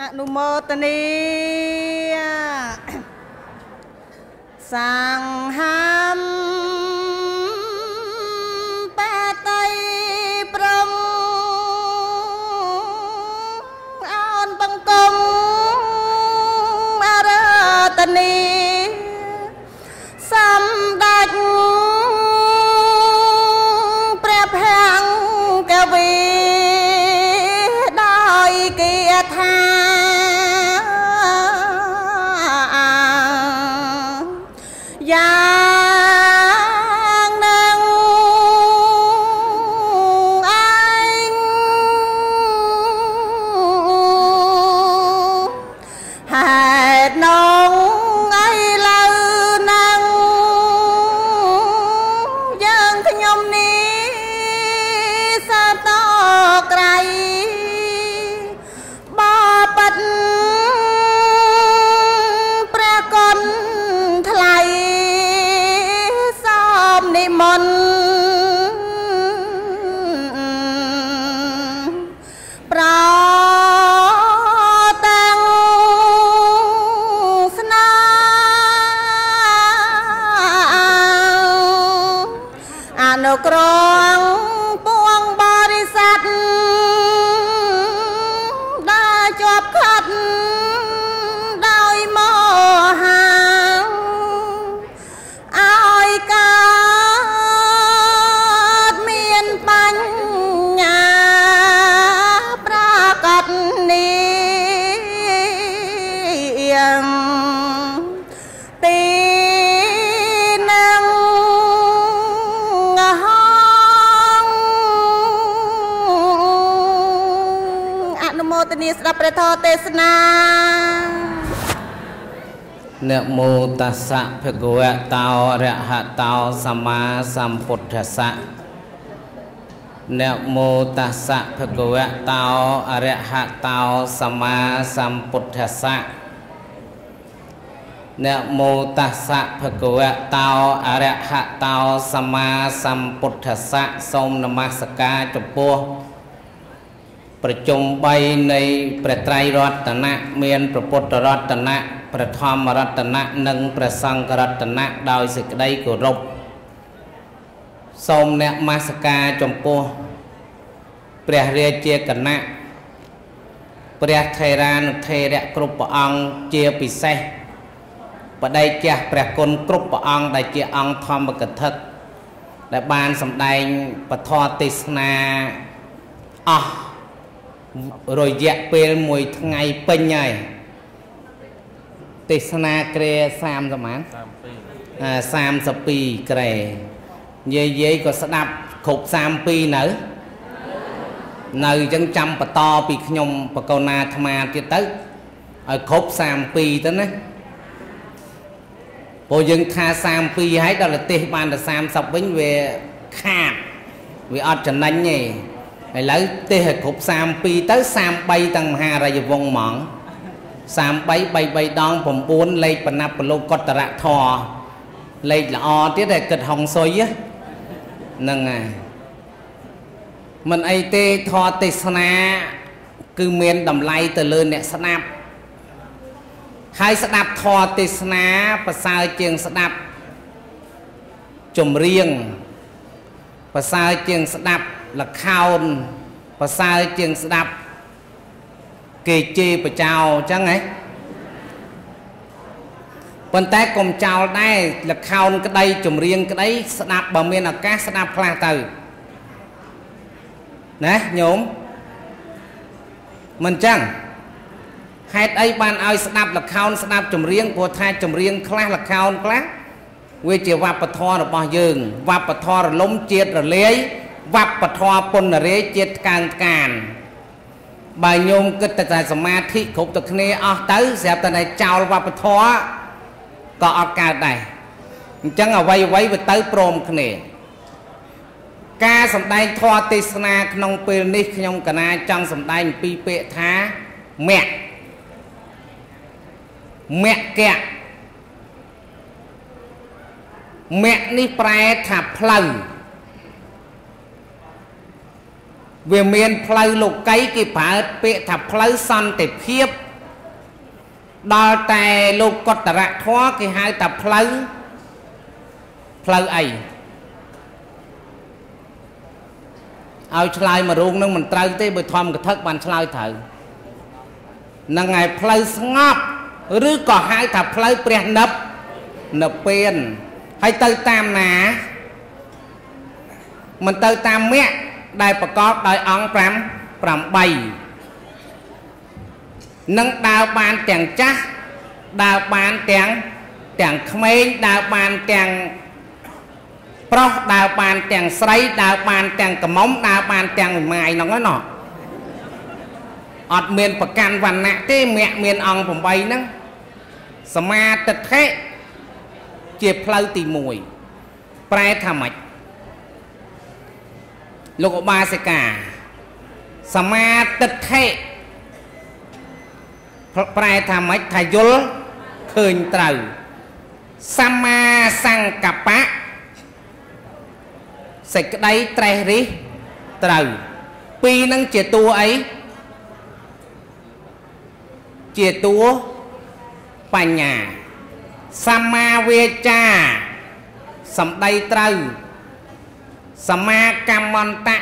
อนุโมทนีสังหัมปะไตยปรงอ่อนปังกงอารตนีสัมดัจเปรียบแห่งกวีดอยเกียรติกรองปวงบริษัทได้จบขัดได้โมหะอ้อยกาดเมียนปัญญาปรากฏนี้นิสระประทอเตสนาเนโมตัสสะภะคะวะโตอะระหะโตสัมมาสัมพุทธัสสะเนโมตัสสะภะคะวะโตอะระหะโตสัมมาสัมพุทธัสสะเนโมตัสสะภะคะวะโตอะระหะโตสัมมาสัมพุทธัสสะสมนมัสการจบปัวประจมใบในประไตรรัตนะเมียนประพุทธรัตนะประธรรมรัตนะนังประสังกรัตนะดาวศึกได้กรบสมเนมาสกาจมปูเปรียเรียเจกนะเปรียไทยรานุเทระกรุปองเจียปิเซปะได้เจียเปรียกลกรุปองได้เจียองธรรมกทักได้บานสำได้ปทอติสนาอ๋อรอยแยกเป็นมวยทั้งไงเป็นไงติสนาเกรสามสมานสามสปีเกรเย่เย่ก็สนับขบสามปีหนึ่งหนึ่งจังจำปะตอปีขยมปะกนาธมาเจตึ๊กขบสามปีตั้งนะพอยังคาสามปีให้ตลอดเตะบานแต่สามสับวิ่งเวขาดเวอจันนั่นไงหลังเตะขบสามปีตั้งสามใบตั้งหารายวงหมองสามใบใบใบดองผมปูนเลยปนับปลุกกตระทอเลยละอที่ได้เกิดห้องซอยอะนั่งไงมันไอเตะทอติสนาคือเมียนดำไลแต่เลยเนี่ยสนับใครสนับทอติสนาภาษาเจียงสนับจมเรียงภาษาเจียงสนับละข้าวภาษาเจียงสดับเกจีประเจ้าจังไงปันแต่กลมเจ้าได้ละข้าวก็ได้จุ่มเรียงก็ได้สดับบะเมียนอากาศสดับพลาตือนะโยมมันจังให้ไอ้บ้านเอาสดับละข้าวสดับจุ่มเรียงพอทายจุ่มเรียงคลาละข้าวคลาเวเจวัปทอระบะยืงวัปทอระล้มเจียดระเลี้ยวับปะทอปนเรเจตการการบายโยมก็แต่ใจสมาธิขบตะคเนออกตื้อเสียบแต่ในเจ้าวับปะทอก็ออกการได้จังเอาไว้ไว้ไปตื้อโปรมคเนการสำได้ทอติสนาขนมเปรนิขยมกนาจังสำได้ปีเปะท้าแม่แกะแม่นี่แปลถับพลังเวียนเพลย์ลูกไก่กี่ผาเปะถับเพลย์ซันแต่เพียบ đòi tài lục cột tả rạc khó cái hai tập phơi ấy ao chai mà rung nâng mình trao tới bởi thòm cái thất bàn chai thở nâng ngày phơi ngọt rứ có hai tập phơi bẹt nấp nấp bên hay tới tam nà mình tới tam mẹ đại bà có đòi ống pram pram bay nâng đào bàn tèng chắc đào bàn tèng tèng khmênh đào bàn tèng pro đào bàn tèng sấy đào bàn tèng cẩm móng đào bàn tèng mài nó nói nọ ọt miền bạc can vằn nạ thế mẹ miền ong phòng bay nâng sma tật thế chìa phơi tì mùi prai thà mạch lục ba sẽ cả sma tật thếปลายธรรมะทายลคืนตรสัมมาสังกัปปะสิกได้ไตรริตรปีนั่งเจตตัวไอเจตตัวปัญญาสัมมาเวจาสัมได้ไตรสัมมากรรมตะ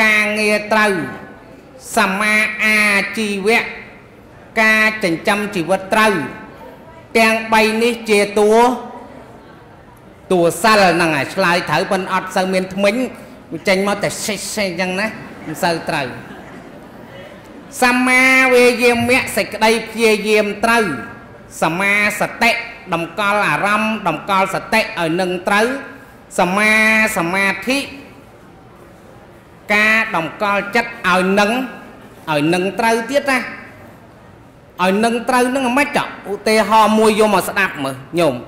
กาเงยไตรสัมมาอาชีวะการจัดจำชีวิตเราแกงใบนี้เจตัวตัวซาละนังไงสลายเถอะเป็นอัดเสมียนทมิ้งมันจังมาแต่เซ่เซ่ยังนะมันเสตเราสัมมาเวียมเมะสิกได้เพียเยียมเราสัมมาสเตะดมกอลอารมดมกอลสเตะเอาหนึ่งเราสัมมาสมาธิการดมกอลจัดเอาหนึ่งเราเทียดนะở nâng trâu nâng mấy chọc tê ho mua vô mà sạch mà nhồm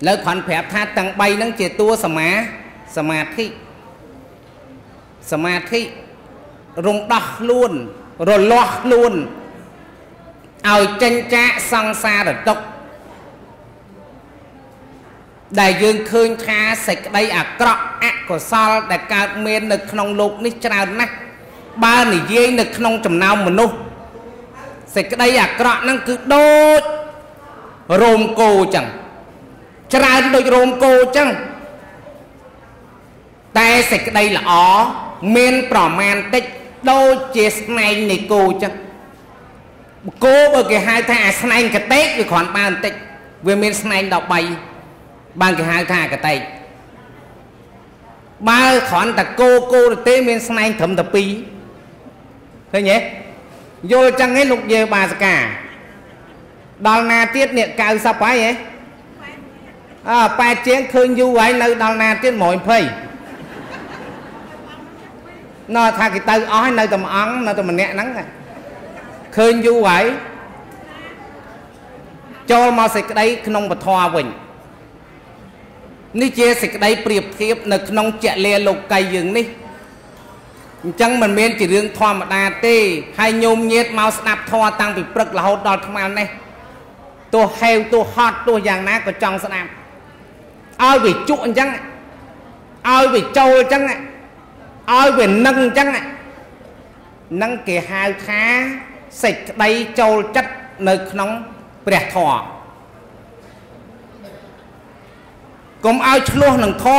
lời khoản phép tha tăng bay nâng chìa tua Sama thi rung đọc luôn rồi lọt luôn ở chân cha sang xa rồi tốc đại dương khương tha sạch đây à cọp ạ của sao đại cao mê nực nông lục ní trao náchบ้านนี่เย้นึกนองจำนำมันนู้เสกได้อะกระนั่งคือโดดโรมโกจังชราโดยโรมโกจังแต่เสกได้ละอ๋อเมนปลอมแมนติดโดเจสไนนี่โกจังโกเบอร์กี่หายท่าสไนกระเตกอยู่ขอนปานติดเวเมนสไนดอกใบบางกี่หายท่ากระเตกบ้าขอนแต่โกเตเมนสไนทำแต่ปีthế nhé vô chăng ấy lục về bà cả đào na tiết niệm cao sao phải vậy à ba chén khơi du ấy nơi đào na tiết mỗi phê nó thay cái tay ói nơi tầm ống nơi tầm mình nhẹ nắng này khơi du ấy cho mà xịt đấy không bật thoa quỳnh ní chia xịt đấy priệp khiếp nơi không chạy lê lục cây dừng níจังมันเมียนจีเรื่องทอมตาเต้ให้โยมเย็ดมาสนับทอตังปิดปรึกเราดอดมาเนี่ยตัวเฮลตัวฮอตตัวอย่างนั้นก็จังสนับเอาไปจุ่นจังเอาไปโจจังเอาไปนั่งจังนั่งเกี่ยหายขาเสกได้โจจัดในขนมเปรียทอก็เอาชลูหนึ่งทอ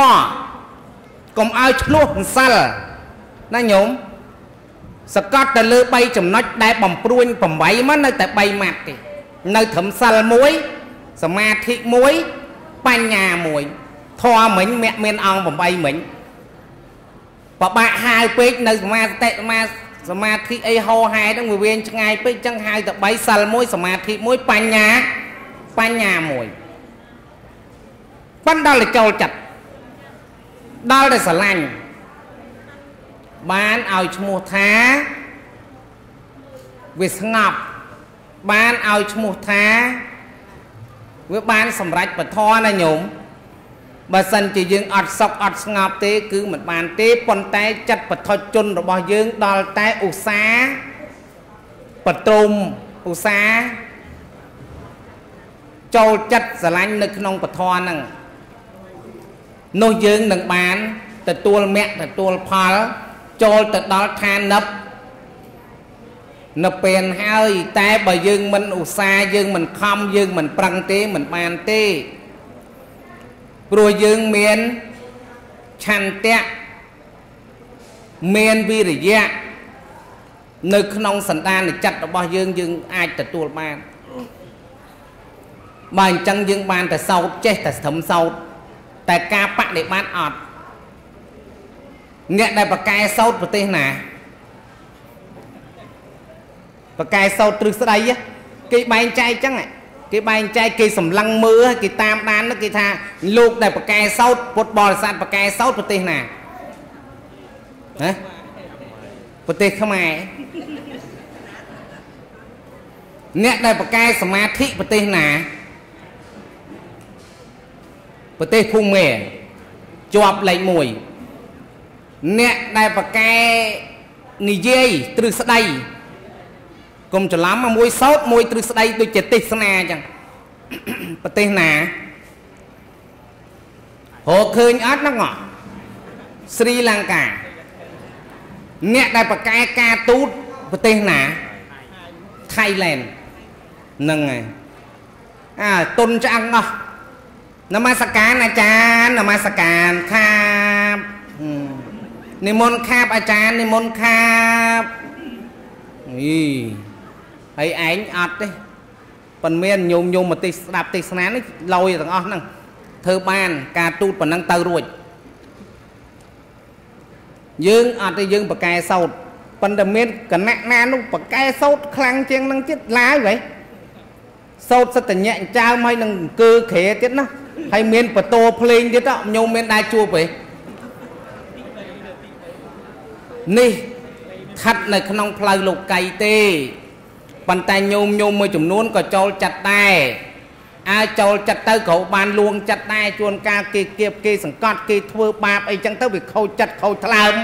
ก็เอาชลูหนึ่งซัลน่าโยมสกอตแต่เลือใบจำนวนได้บ่มปรุนบ่มใบมันในแต่ใบหมัดดิในถมซาลมวยสมาธิมวยปัญญามวยทอเหมือนแม่เมียนองบ่มใบเหมือนปะปะหายไปในสมาธิไอโฮหายต้องเวียนไงไปจังหายแต่ใบซาลมวยสมาธิมวยปัญญามวยปั้นได้เลยโจรจัดได้เลยสลังบ้านเอาชมูท้าวิสงับบ้านเอาชมูท้าวิบ้านสำรัดปะทอนะโยมบาสันจะยืงอัดซอกอัดงับเตคือเหมือนบ้านเตปนแต่จัดปะทอจนระบายยืงดอลแต่อุษาปะตรมอุษาโจจัดสลันนึกนองปะทอนั่งโนยืงหนึ่งบ้านแต่ตัวแม่แต่ตัวพอโจลแต่ดอลทานนับ นเป็นเฮ้ยแต่บะยึงมันอุซายึงมันคำยึงมันปรังเตมันปานเตกลัวยึงเมียนชันเตะเมียนวิริยะนึกน้องสันดานจัดบะยึงยึงอาจจะตัวบานบางจังยึงบานแต่เศร้าเจ๊แต่สมเศร้าแต่กาปะเด็กบ้านอดเนี่ยได้ปากกาเศร้าประเทศไหนปากกาเศร้าตรึกสไลย์กี่ใบใจจังไงกี่ใบใจกี่สำลังมือกี่ตามด้านนักกีฬาลูกได้ปากกาเศร้าปดบอลสัตว์ปากกาเศร้าประเทศไหนฮะประเทศขมายเนี่ยได้ปากกาสมาธิประเทศไหนประเทศพุ่งเมย์จวบไหลมวยเนี่ยได้ปากกานิเยตรึกสไลย์กรมจะล้ำมามวยซดมวยตรึกสไลย์ตัวเจติสนาจังประเทศไหนโหเคยอัดนักหรอศรีลังกาเนี่ยได้ปากกากาตูดประเทศไหนไทยแลนด์นั่งไงตุนจะอังหรอนมัสการอาจารย์นมัสการครับนิมนต์ครับอาจารย์นิมนต์ครับนี่ไอ้อันอัดดิปันเมียนโยมโยมมาติดดับติดสนานนี่ลอยต่างอ้อนั่งเธอบ้านการตูดปันนั่งเตารุ่ยยืงอัดดิยืงปากกาเศร้าปันเดเมียนกันแน่แน่นุ่งปากกาเศร้าคลังเชียงนั่งจิตร้ายไว้เศร้าสติแย่เจ้าไม่นั่งเกลือเขยจิตนะให้เมียนประตูเพลงจิตอ่ะโยมเมียนได้ชัวไปนี่ทัดในขนมพลายลูกไก่เต้ปันแต่โยมโยมมือจุ่มนู้นก็โจลจัดได้อาโจลจัดเต้เขาบานลวงจัดได้ชวนกาเกียบเกียสังกัดเกียทเวปาบไอ้จังเต้ไปเขาจัดเขาทลาม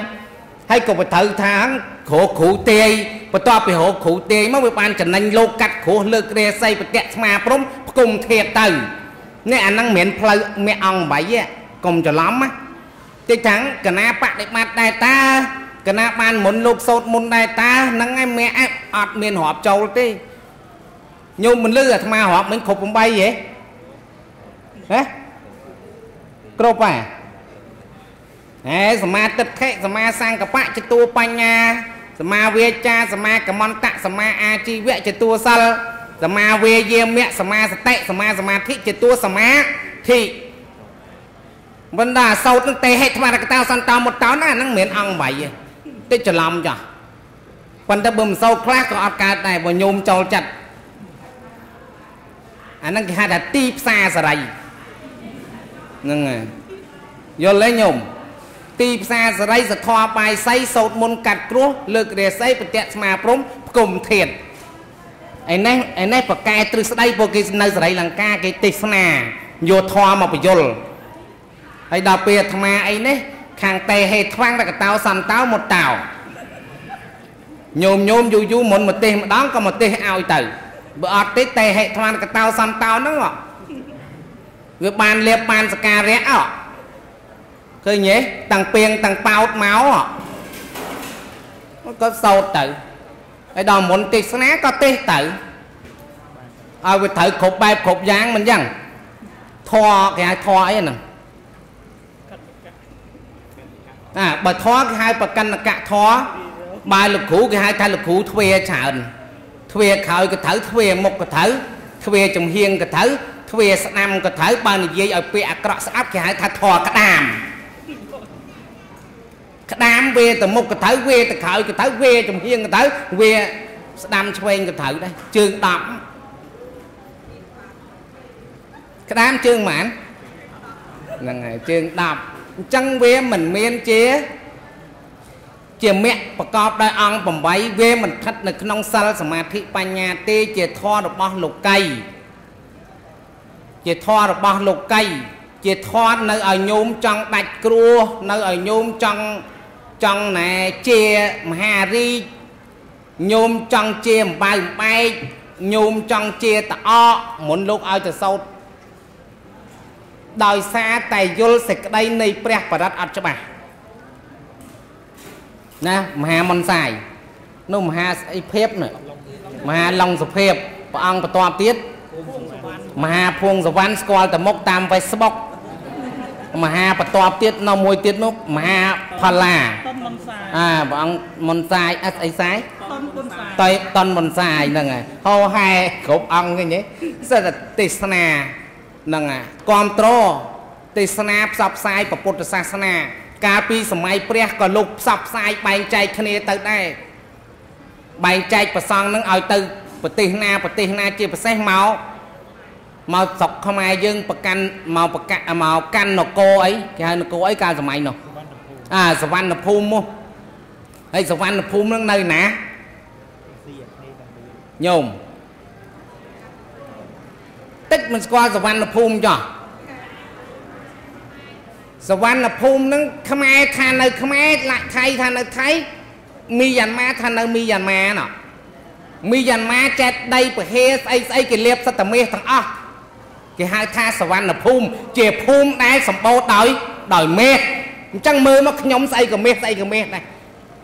ให้กับไปถือทางโขขู่เตยประตูไปโขขู่เตยเมื่อไปปานจันนันโลกัดโขเลือกเรใส่ไปแกะมาพร้อมกลุ่มเทเตยเนี่ยอันนั่งเหม็นพลายเมียอ่องใบเยะกลมจะล้อมมั้ยเจ้าจังกนาปะเด็กมาได้ตาก็น่าปานหมุนลูกโซดมุนได้ตานั่งไงแม่อัดเมียนหอบโจลตีโยมมันเลือดทำไมหอบมันขบผมใบเหรอฮะกรอบไปเฮ้สมาติดแค่สมาสังกับพระจิตตัวปัญญาสมาเวชาสมากับมนตะสมาอาชีเวจิตตัวสัลสมาเวเยเมะสมาสเตสมาสมาธิจิตตัวสมาธิบรรดาโซดนั่งเตะให้ทำไมกระเตาสันตาหมดเตาหน้านั่งเหม็นอ่างใบเตจะลำจ้ะปันตะบึมเศร้าคลาก็อากาศได้บ่โยมโจลจัดอันนั้นคือหาแต่ตีบซาสไรนั่งไงโยนเลยโยมตีบซาสไรสะทอไปใส่โซดมนกัดกลัวเลิกเรียใส่ปฏิเสธมาพร้อมกลุ่มเทียนไอ้นั่นปากกาตรึกใส่โปรกิสในสไรลังกาเกติสนาโยทอมาประโยชน์ไอ้ดาวเปียทำไมไอ้นี่ขางเตะให้ทวังแต่กระเตาสันเตาหมดเตาโยมอยู่หมดหมดเตะมาดังก็หมดเตะเอาอีเต๋อเบอร์ติเตะให้ทวังแต่กระเตาสันเตานั่งหรอเว็บบานเรียบบานสกาเรียอ่ะเคยเงี้ยต่างเปียงต่างเปล่าเมาอ่ะก็โซดเต๋อไอ้ดาวหมดติดสนะก็เตะเต๋อเอาไปเต๋อขบใบขบยางมันยังทอแกทอไอ้น่ะบะท้อก็ให้ประกันกะท้อบายลูกขู่ก็ให้ทายลูกขู่ทเวฉาอินทเวข่าวก็ถือทเวมกก็ถือทเวจงเฮียงก็ถือทเวสนามก็ถือบานเยยเอาเปะกระสอับก็ให้ทายทอกระดามเวแต่มกก็ถือเวแต่ข่าวก็ถือเวจงเฮียงก็ถือเวสนามทเวก็ถือได้จึงตับกระดามจึงหมันนั่นไงจึงตับจังเวมันเมียนเจียแม่ประกอบได้อังผมไว้เวมันทัดในขนมสัลสมาธิปัญญาเตเจทอดบอหลกไก่เจทอดบอหลกไก่เจทอดในอโยมจังตัดครัวในอโยมจังไหนเจียมหารีโยมจังเจียมใบใบโยมจังเจียตะอ้อหมุนลูกเอาจะเศร้าโดยสาแต่ยลเสกได้ในเปรียบประดับอัจฉริยะนะมหามนสาย นุ่มหาไอเพบหน่อยมาหาลองสเพ็บปองประตอมติดมาหาพวงสวรรค์สกอลแต่มกตามไปสบกมาหาประตอมติดนมวยติดนุกมาหาพลาปองมนไซไอไซต้นมนไซนั่นไงเขาให้ขบองอย่างนี้เสด็จติสนานั่นไงคอนโทรติสนาสับไซประพุทธศาสนาการปีสมัยเปรียกก็ลุกสับไซใบใจคณีเติร์ดได้ใบใจประซองนั่งเอาเติร์ดปฏิหนาจีประเสริฐเมาศกขมายยึงประกันเมากันนกโกไอ้แกนกโกไอ้การสมัยหนอสวรรค์ภูมิมั้งไอ้สวรรค์ภูมินั่งในไหนโยมติ๊กมันสกอสวรรค์ภูมิจ้ะสวรรค์ภูมินั่งขมายทานในขมายละไทยทานในไทยมียันมาทานในมียันมาหนอมียันมาแจดได้ประเทศไอ้กิเลสสัตเมธทั้งอ่ะกิหายท่าสวรรค์ภูมิเจี๊ยบภูมิได้สมบูรณ์ดอยเมธจังมือมักยมใส่กับเมธได้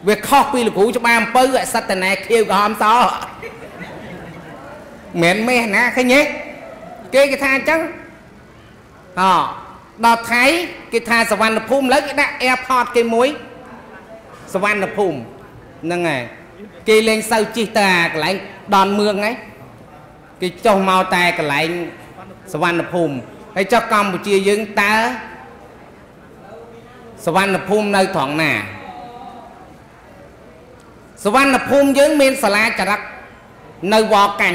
เวคข้อปีหลุดหูจะมาเปื้อนสัตนาเคียวกับหอมซอเหม็นเมธนะแค่นี้กิท่าจังดอกไทยกิท่าสวรรค์ภูมิแล้วกิได้แอร์พอร์ตกิมุ้ยสวรรค์ภูมินั่งไงกิเลนเศร้าจิตตากลายดอนเมืองไงกิจงเมาตายกลายสวรรค์ภูมิให้เจ้ากรรมบุจียึงตาสวรรค์ภูมิในท้องนาสวรรค์ภูมิยึงเมนสลาจรักในวอกัน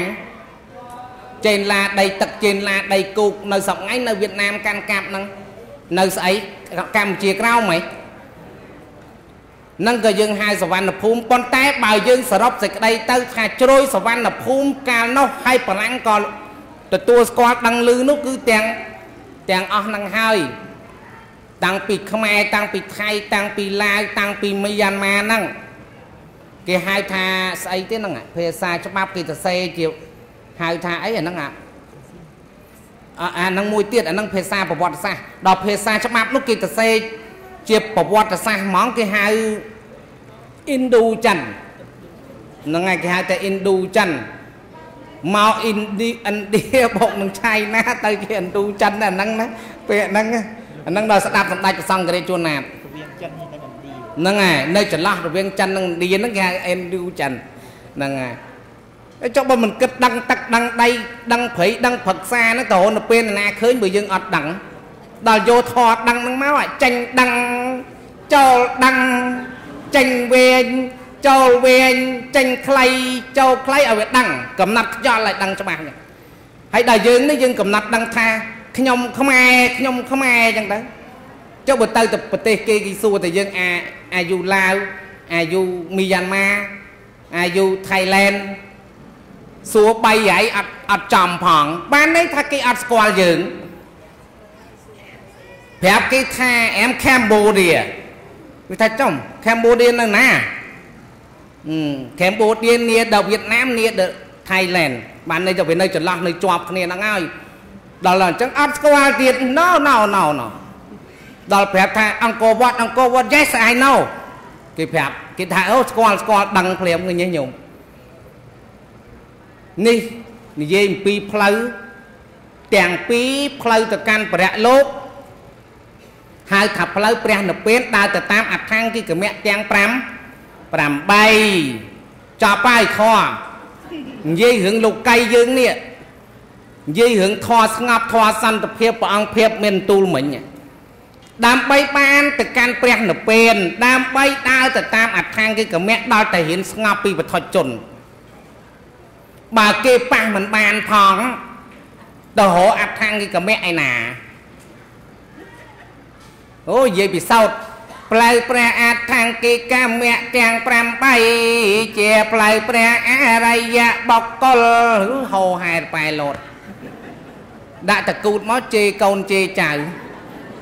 เจนลาใดตักเจนลาใดกุกในสองไงในเวียดนามการกาบนั่งในสายกรรมบุจีกล้าไหมนั่นก็ยังหายสวรรค์ภูมิปนแต่บ่ายยังสรบใส่ใดเต้าชาโจยสวรรค์ภูมิการนกให้ปลังก่อนแต่ตัวสกอตดังลือนุกือแตงออกนังหายตังปีขมายตังปีไทยตังปีลาวตังปีเมียนมานั่งเกี่ยหายทาใส่ที่นั่งอ่ะเพศาชบับกิตเซเกี่ยวหายทาไอ้อันนั่งอ่ะนั่งมวยเตี้ยอันนั่งเพศาประวัติศาสตร์ดอกเพศาชบับนุกิตเซเจี๊ยบประวัติศาสตร์มองกี่หายอินดูจันนั่งไงกี่หายแต่อินดูจันมาอินเดียบอกมึงชายนะแต่กี่อินดูจันน่ะนั่งนะเปะนั่งนั่งเราสตาร์ทสตาร์ทสั่งกันได้จวนน่ะนั่งไงในจันทร์ล่ะเราเวียงจันนั่งดีนั่งกี่หายอินดูจันนั่งไงไอ้เจ้าบ้านมันก็ดังตักดังใดดังเผยดังผักซานั่งโตน่ะเป็นน่ะเคยไปยังอดดังดาวโยธอดังนั่งเมาอ่ะจังดังเจ้าดังจังเวนเจ้าเวนจังใครเจ้าใครเอาไว้ดังกำนัดย้อนอะไรดังจะมาเนี่ยให้ดาวยืนได้ยืนกำนัดดังท่าขยมขมายจังได้เจ้าบุตรตัดปฏิเกกิสูแต่ยืนอายุลาวอายุมิยันมาอายุไทยแลนด์สัวใบใหญ่อัดจอมผ่องบ้านนี้ทักกี้อัดสกอลยืนแบบกี่ท่าแอมแคมโบเดียวิธีจ้องแคมโบเดียนั่นนะแคมโบเดียเนี่ยเดาเวียดนามเนี่ยเดาไทยแลนด์บ้านในจะเป็นในจุดหลักในจอบเนี่ยนั่งง่ายดอลลาร์จังอัพสกอร์เดียน่าดอลแบบท่าอังกอร์วัด yes I know กี่แบบกี่ท่าโอ้สกอร์ดังเพลียมเงี้ยหนุ่มนี่เยี่ยมปีพลอยแต่งปีพลอยต่อการประโลกหายขับเพลเปลี่ยนเป็นตาแต่ตามอัดทางที่กับแม่แจงปรามใบจ่อป้ายคอยี่หึงลูกไก่ยืงเนี่ยยี่หึงคอสงับคอสันตะเพียบปองเพียบเมนตูเหมือนเนี่ยดามใบปานแต่การเปลี่ยนเป็นดามใบตาแต่ตามอัดทางที่กับแม่ดาวแต่เห็นสงับปีปทอดจนบาเก็บปางเหมือนบานทองแต่หัวอัดทางที่กับแม่ไอหนาโอ้ยปีเศร้าปลายแปรอาทางกีกาเมะแจงแปรมไปเจียปลายแปรอะไรยะบอกกลโหหายไปหลดได้ตะกูดมอเจกนเจจ่า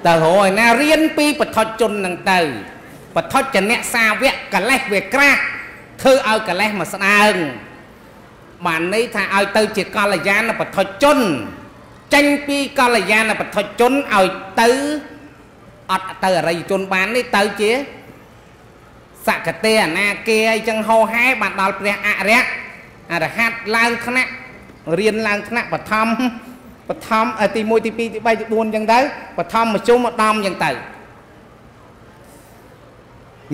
แต่โหยน่าเรียนปีปทอดจนนังเตยปทอดจะเนะซาเวะกะแลกเวกระคือเอากะแลกมาสนางบ้านนี้ถ้าเอาเตยเจกาลยานะปทอดจนจังปีกาลยานะปทอดจนเอาเตยอัดเตอร์อะไรจนบ้านนี่เตอร์เจี๊ย สักเตะนาเกยจังโฮไฮบัดดอลเปลี่ยนอะไรอะไรฮัดลางคณะเรียนลางคณะปฐมตีมวยตีปีตีใบตีบวนยังได้ปฐมมาชุ่มมาตอมยังไต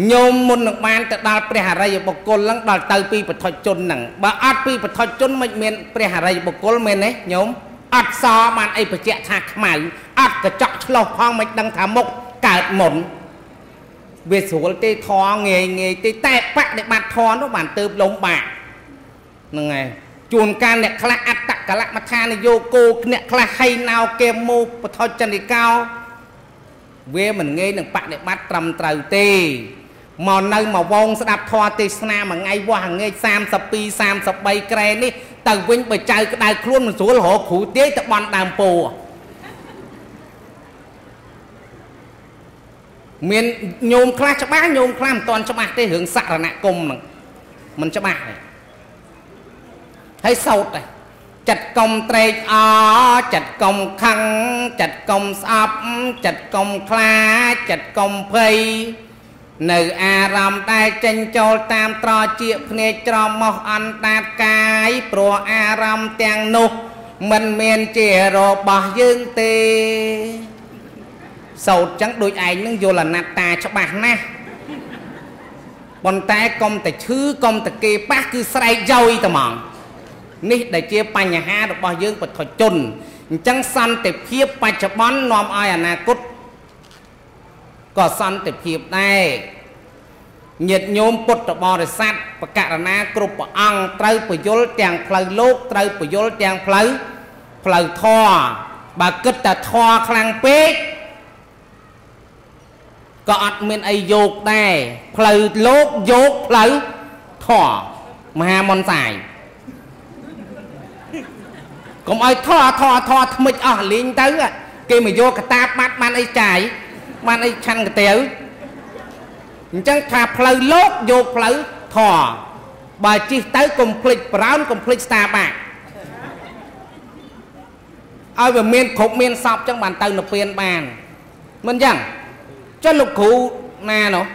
โยมมุนกมันแต่ดอลเปลี่ยนอะไรบุคคลหลังดอลเตยปีปฐมจนหนังบ่อัดปีปฐมจนไม่เมียนเปลี่ยนอะไรบุคคลเมียนเนี่ยโยมอัดซอมันไอประเจาะหักหมายอัดกระจอกฉลองห้องไม่ดังถามมกเกิดหมุนเวสุวรรณตีทอเงยเงยตีแตะปะเด็กบาดทอนว่าบาดเติมลงบาดนั่งไงจูนการเนี่ยคละอัตตะกะละมัทานิโยโกเนี่ยคละไฮนาวเกมโมปทอจันติเก้าเวเหมือนเงยหนึ่งปะเด็กบาดตรำตรายตีหมอนนั่งหมอวงสดับทอตีสนามไงว่าเงยสามสปีสามสบายแกรนี่แต่เว้นไปใจก็ได้ครุ่นมันสวยหล่อขู่เตี้ยตะบอลตามปูเมียนโยมคลาชบ้าโยมคลามตอนชบ้าได้หึงสารณคมมันชบ้าเลยให้เศร้าเลยจัดกองเตยอ๋อจัดกองขังจัดกองซับจัดกองคลาจัดกองเพยในอารามได้เจนโจตามตรอเจียพเนจรมอันตากายโปรอารามเตียงนุมันเมียนเจโรบะยึงเตสาวจังโดยไอ้นั่งโยลนาตาชบานะบนใต้กลมแต่ชื่อกลมแต่เกปะคือใส่ใจตะมองนี่ได้เจี๊ยบปัญหาดอกบอยืงปัดถอดจนจังสันแต่เพียบปัจจุบันนอมอายอนาคตก็สันแต่เพียบได้เหยียดโยมปุตตะบอได้สัตว์ประกาศนากรุปอังไตรประโยชน์แจงพลายโลกไตรประโยชน์แจงพลายท่อบาเกิดแต่ท่อคลังเป๊กก็อัดเมียนไอโยกได้พลายโลกโยกพลายท่อมหามนสายก็ไอท่อทำไมอ๋อลิงตื้อเกี่ยมโยกกระตาปัดมันไอใจมันไอชันกระเตี้ยจังขาพลายโลกโยกพลายท่อบาจิตตื้อคอมพลีทพร้าวคอมพลีทสตาร์บัคเอาแบบเมียนขบเมียนสอบจังบันตื้อหนุ่มเปลี่ยนบานมันยังจะลูกครูนาเนาะ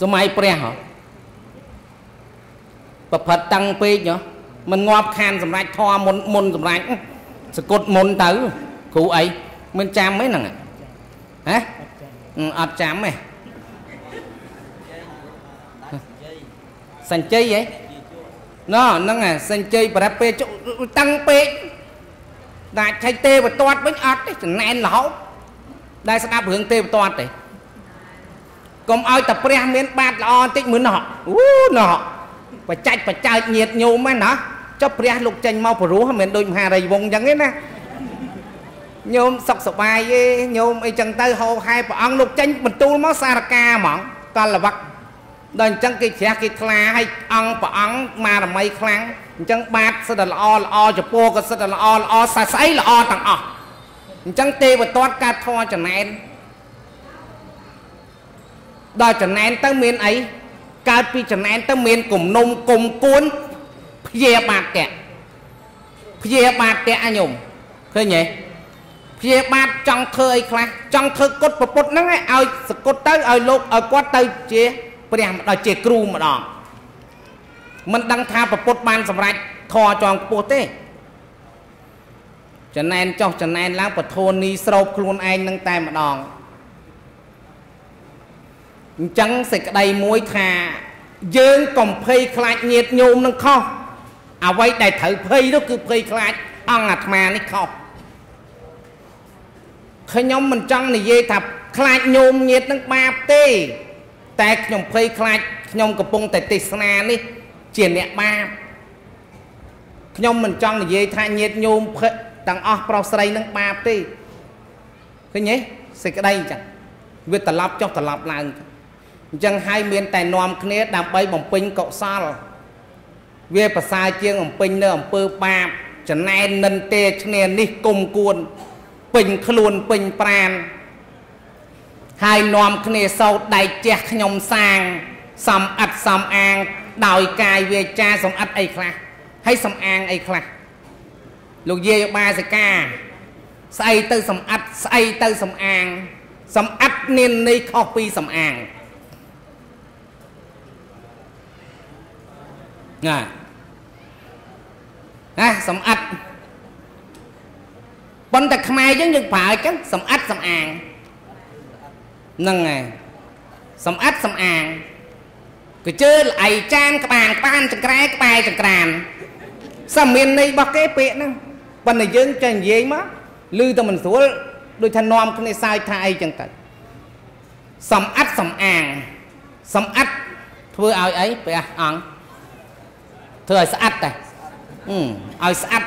สมัยเปรี้ยเหรอประพัดตังปีเนาะมันงอบคานสำหรับทอมนสำหรับสะกดมนตื้อครูไอ้มันจำไหมนั่งฮะอัดจำไหมสัญชัยไอ้เนาะนั่งไงสัญชัยประเภทจุตังปีได้ใช้เตะไปตอดเป็นอัดได้แน่นเหลาได้สตาร์เพื่อนเตะตอดเลยก็เอาแต่เปรี้ยเมียนบาดละออนติดเหมือนหนอหนอประจัยเหยียดโยมไหมนะเจ้าเปรี้ยลูกจันเมาผัวรู้เหมือนโดยมหาไรวงอย่างนี้นะโยมสกสบายโยมไอ้จังเตยโฮไฮปะอังลูกจันมันตูมอสารกาหมองตอนละวักโดยจังกิจเสียกิจคลาให้อังปะอังมาทำไมครั้งจังบาดสะดัดละออนละออจะโป้ก็สะดัดละออนละออใส่ใส่ละออต่างอจังเตะไปตอดกาทอจะแนนได้จะแนนตั้งเมียนไอ้การปีจะแนนตั้งเมียนกลุ่มนมกลุ่มกุ้นเพียบาดแกอันยมเคยไงเพียบาดจังเธอไอ้คลาจังเธอกดปปดนั่งไอ้เอาสกดเตยเอาลูกเอากวาดเตยเจี๊ยเปลี่ยนเอาเจี๊ยกรูมาดองมันดังทาปปดบานสำหรับทอจองโปเต้จะแนนเจ้าจะแนนล้างปะโทนีสโลครูนไอ้นั่งแต่มาดองจังสิกระไดมวยขาเยื้องกล่อมเพย์คลาดเหยียดโยมนั่งข้อเอาไว้ได้เถิดเพย์นั่นคือเพย์คลาดอังอัตมานี่ข้อขยมมันจังในเย่ทับคลาดโยมเหยียดนั่งมาเต้แต่ขยมเพย์คลาดขยมกระปงแต่ติสนานี่เจียนเนี่ยมาขยมมันจังในเย่ทับเหยียดโยมเพย์ต่างออกเปล่าใส่นั่งมาตีคือไงสิกระไดจังเวทตลับเจ้าตลับลางจังให้เมียนแต่นอมคเนตดำใบบ่มปิงเกาะซาลเวทประสาเจียงบ่มปิงเนื้อบ่มเปิบปาบจะแนนนันเตชเนนิกลมกวนปิงขลุนปิงปราณให้นอมคเนตเศร้าได้แจกขยมสร้างสำอัดสำอางดาวกายเวจาสำอัดไอ้คลาให้สำอางไอ้คลาลูกเย่บาสิกาใส่เตยสำอัดใส่เตยสำอางสำอัดเน้นในข้อปีสำอาง ง่ายนะสำอัดบนแต่ขมายยังยังผ่ายกันสำอัดสำอ่างนั่งไงสำอัดสำอ่างก็เจอไอ้จานกระปางปานจักรายกระปายจักรานสำเนียงในบอกแกเปะนั่งบนในยังจะเยี่ยมลือแต่มันสวยโดยทนอมคนในสายไทยจังกันสำอัดสำอ่างสำอัดเธอเอาไอ้ไปอ่างเธอสะอัดแต่เอาสะอัด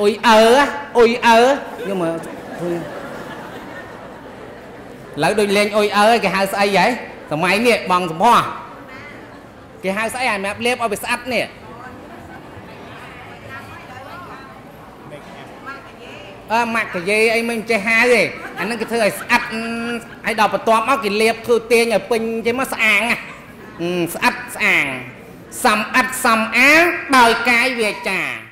อุ้ยเออnhưng mà lỡ đôi lên ôi ơi cái hai sai vậy thằng máy nè bằng thằng hoa cái hai sai này mẹ lép ao bị sạt nè mặc cái gì anh mình chơi hai gì anh nó cái thứ này sạt ai đọc vào toa móc cái lép thôi tiền nhà pin chơi mất sàng à sạt sàng sầm ắt sầm á đòi cái về trà